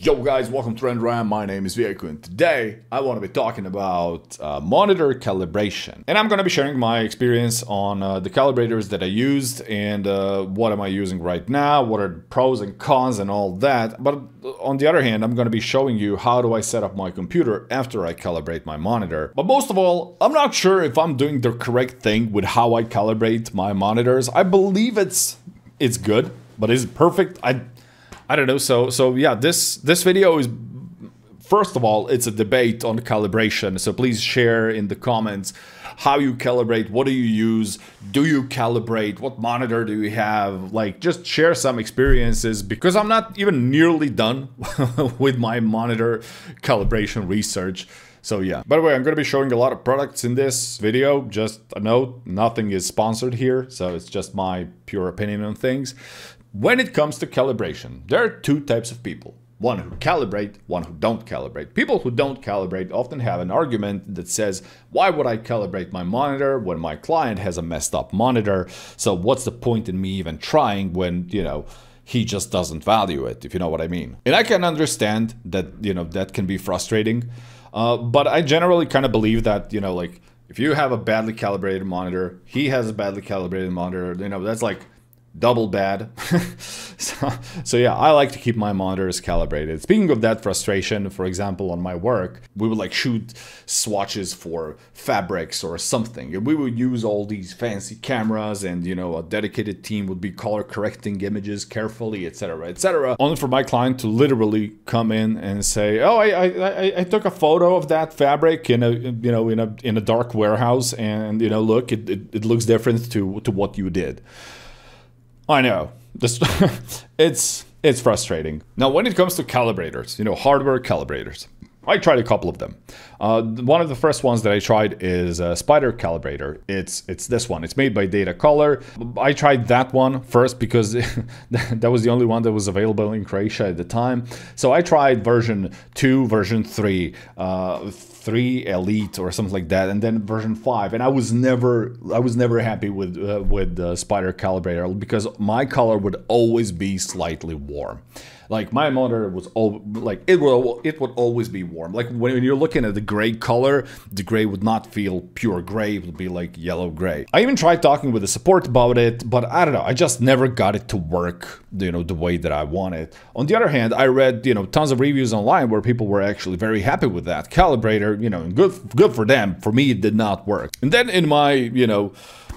Yo guys, welcome to RenderRam. My name is Vjeko and today I want to be talking about monitor calibration. And I'm going to be sharing my experience on the calibrators that I used and what am I using right now, what are the pros and cons and all that. But on the other hand, I'm going to be showing you how do I set up my computer after I calibrate my monitor. But most of all, I'm not sure if I'm doing the correct thing with how I calibrate my monitors. I believe it's good, but is it perfect? I don't know, so yeah, this video is, first of all, it's a debate on calibration, so please share in the comments how you calibrate, what do you use, do you calibrate, what monitor do you have, like, just share some experiences, because I'm not even nearly done with my monitor calibration research. So yeah, by the way, I'm going to be showing a lot of products in this video, just a note, nothing is sponsored here, so it's just my pure opinion on things. When it comes to calibration, there are two types of people. One who calibrate, one who don't calibrate. People who don't calibrate often have an argument that says, why would I calibrate my monitor when my client has a messed up monitor? So what's the point in me even trying when, you know, he just doesn't value it, if you know what I mean. And I can understand that, you know, that can be frustrating. But I generally kind of believe that, you know, like, if you have a badly calibrated monitor, he has a badly calibrated monitor, you know, that's like double bad. so yeah, I like to keep my monitors calibrated. Speaking of that frustration, for example, on my work, we would like shoot swatches for fabrics or something. And we would use all these fancy cameras and, you know, a dedicated team would be color correcting images carefully, etc., etc. Only for my client to literally come in and say, oh, I took a photo of that fabric in a, you know, in a dark warehouse and, you know, look, it looks different to what you did. I know, this it's frustrating. Now, when it comes to calibrators, you know, hardware calibrators, I tried a couple of them. One of the first ones that I tried is Spider Calibrator. It's this one. It's made by Data Color. I tried that one first because that was the only one that was available in Croatia at the time. So I tried version 2, version 3, 3 Elite or something like that, and then version 5. And I was never happy with Spider Calibrator because my color would always be slightly warm. Like my monitor was all like it would always be warm. Like when you're looking at the gray color, the gray would not feel pure gray. It would be like yellow gray. I even tried talking with the support about it, but I don't know. I just never got it to work, you know, the way that I want it. On the other hand, I read, you know, tons of reviews online where people were actually very happy with that calibrator. You know, and good for them. For me, it did not work. And then in my, you know,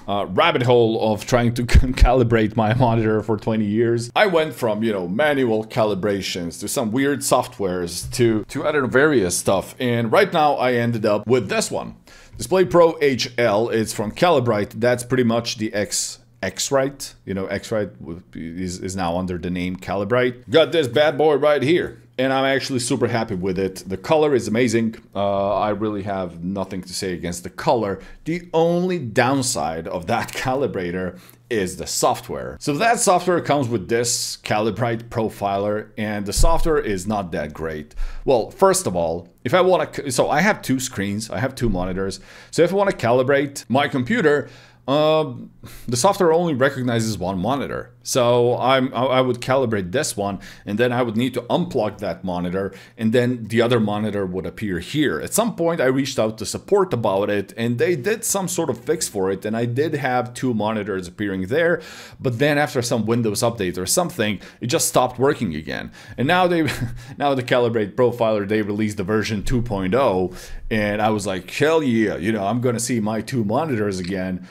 rabbit hole of trying to calibrate my monitor for 20 years. I went from, you know, manual calibrations to some weird softwares to other various stuff. And right now I ended up with this one. DisplayPro HL, it's from Calibrite. That's pretty much the X-Rite. You know, X-Rite is now under the name Calibrite. Got this bad boy right here. And I'm actually super happy with it. The color is amazing. I really have nothing to say against the color. The only downside of that calibrator is the software. So that software comes with this Calibrite profiler, and the software is not that great. Well, first of all, if I want to, so I have two screens, I have two monitors. So if I want to calibrate my computer, the software only recognizes one monitor, so I would calibrate this one, and then I would need to unplug that monitor, and then the other monitor would appear here. At some point, I reached out to support about it, and they did some sort of fix for it, and I did have two monitors appearing there, but then after some Windows update or something, it just stopped working again. And now the Calibrite profiler, they released the version 2.0, and I was like, hell yeah, you know, I'm gonna see my two monitors again.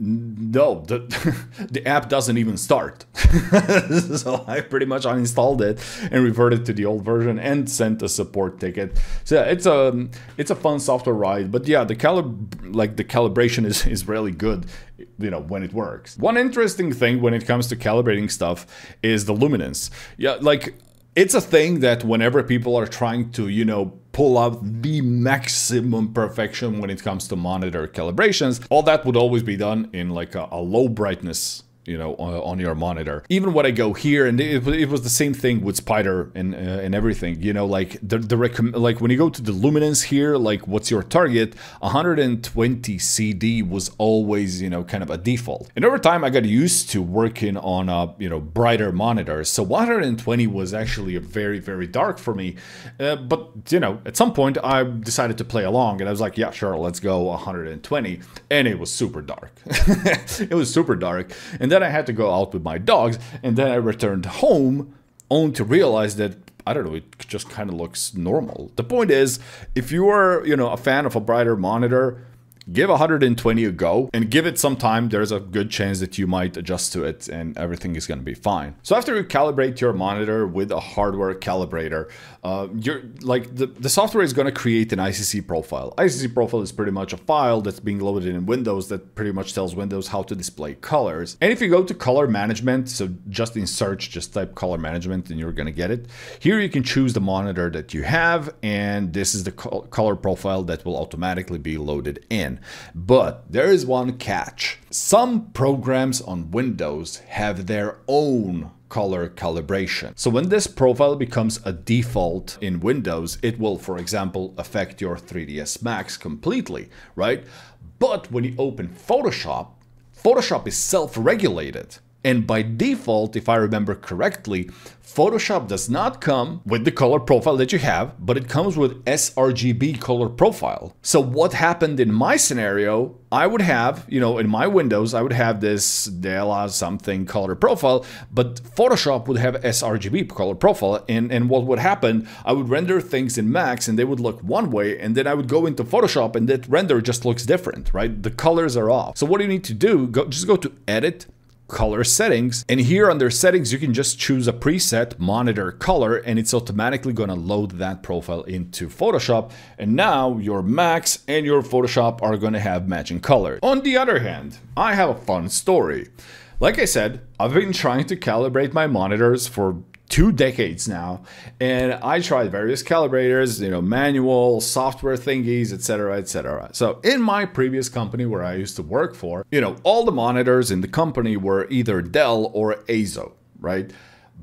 No, the app doesn't even start. So I pretty much uninstalled it and reverted to the old version and sent a support ticket. So yeah, it's a fun software ride, but yeah, the calibration is really good, you know, when it works. One interesting thing when it comes to calibrating stuff is the luminance. Yeah, like it's a thing that whenever people are trying to, you know, pull out the maximum perfection when it comes to monitor calibrations, all that would always be done in like a low brightness, on your monitor. Even when I go here, and it was the same thing with Spider and everything, like like when you go to the luminance here, like what's your target, 120 CD was always, kind of a default. And over time I got used to working on a, brighter monitors. So 120 was actually a very, very dark for me. But at some point I decided to play along and I was like, yeah, sure, let's go 120. And it was super dark. It was super dark. And then I had to go out with my dogs, and then I returned home only to realize that, I don't know, it just kind of looks normal. The point is, if you are, a fan of a brighter monitor, give 120 a go and give it some time. There's a good chance that you might adjust to it and everything is going to be fine. So after you calibrate your monitor with a hardware calibrator, you're like the software is going to create an ICC profile. ICC profile is pretty much a file that's being loaded in Windows that pretty much tells Windows how to display colors. And if you go to color management, so just in search, just type color management and you're going to get it. Here you can choose the monitor that you have, and this is the color profile that will automatically be loaded in. But there is one catch. Some programs on Windows have their own color calibration. So when this profile becomes a default in Windows, it will, for example, affect your 3ds Max completely, right? But when you open Photoshop, Photoshop is self-regulated. And by default, if I remember correctly, Photoshop does not come with the color profile that you have, but it comes with sRGB color profile. So what happened in my scenario, I would have, in my Windows, I would have this Dela something color profile, but Photoshop would have sRGB color profile. And what would happen, I would render things in Max and they would look one way, and then I would go into Photoshop and that render just looks different, right? The colors are off. So what do you need to do? Just go to Edit, Color Settings, and here under Settings you can just choose a preset, Monitor Color, and it's automatically going to load that profile into Photoshop, and now your Max and your Photoshop are going to have matching color. On the other hand, I have a fun story. Like I said, I've been trying to calibrate my monitors for 2 decades now, and I tried various calibrators, manual, software thingies, etc, etc. So in my previous company where I used to work for, all the monitors in the company were either Dell or Azo, right?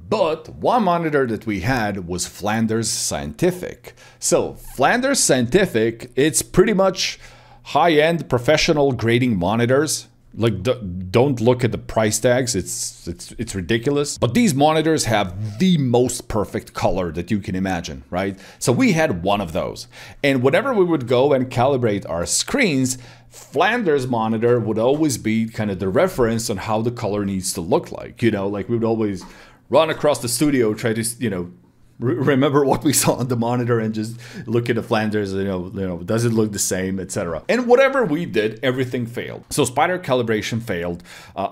But one monitor that we had was Flanders Scientific. So Flanders Scientific, it's pretty much high-end professional grading monitors. Like, don't look at the price tags, it's ridiculous. But these monitors have the most perfect color that you can imagine, right? So we had one of those. And whenever we would go and calibrate our screens, Flanders monitor would always be kind of the reference on how the color needs to look like. Like we would always run across the studio, try to, remember what we saw on the monitor and just look at the Flanders, does it look the same, etc. And whatever we did, everything failed. So Spider calibration failed,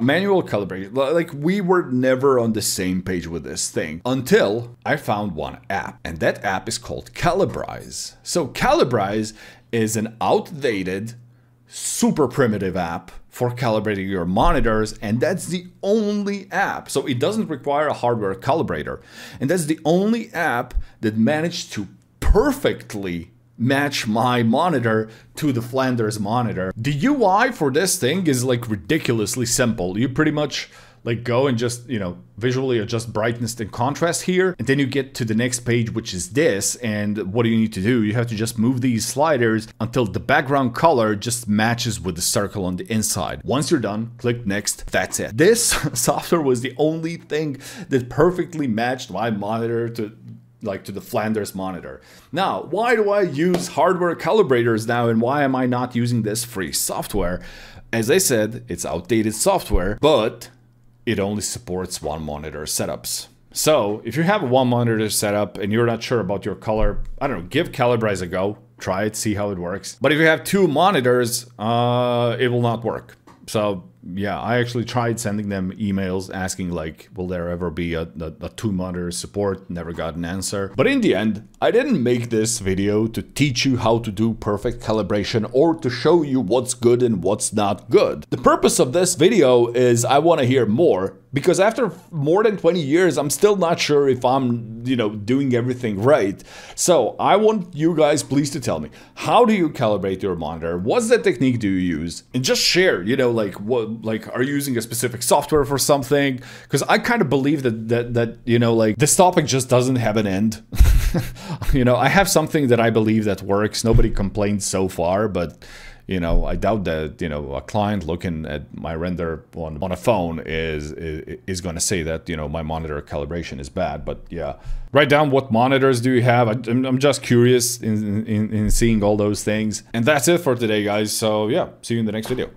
manual calibration, like we were never on the same page with this thing until I found one app, and that app is called Calibrize. So Calibrize is an outdated, super primitive app for calibrating your monitors, and that's the only app. So it doesn't require a hardware calibrator, and that's the only app that managed to perfectly match my monitor to the Flanders monitor. The UI for this thing is like ridiculously simple. You pretty much like go and just, visually adjust brightness and contrast here. And then you get to the next page, which is this. And what do you need to do? You have to just move these sliders until the background color just matches with the circle on the inside. Once you're done, click next, that's it. This software was the only thing that perfectly matched my monitor to the Flanders monitor. Now, why do I use hardware calibrators now? And why am I not using this free software? As I said, it's outdated software, but it only supports one monitor setups. So if you have a one monitor setup and you're not sure about your color, I don't know, give Calibrize a go, try it, see how it works. But if you have 2 monitors, it will not work. So yeah, I actually tried sending them emails asking like, will there ever be a 2 monitor support? Never got an answer. But in the end, I didn't make this video to teach you how to do perfect calibration or to show you what's good and what's not good. The purpose of this video is I want to hear more, because after more than 20 years, I'm still not sure if I'm, doing everything right. So I want you guys please to tell me, how do you calibrate your monitor? What's the technique do you use? And just share, like what like, are you using a specific software for something? Because I kind of believe that you know, like, this topic just doesn't have an end. You know, I have something that I believe that works. Nobody complained so far, but you know, I doubt that, you know, a client looking at my render on a phone is going to say that, you know, my monitor calibration is bad. But yeah, write down what monitors do you have. I'm just curious in seeing all those things. And that's it for today, guys. So yeah, see you in the next video.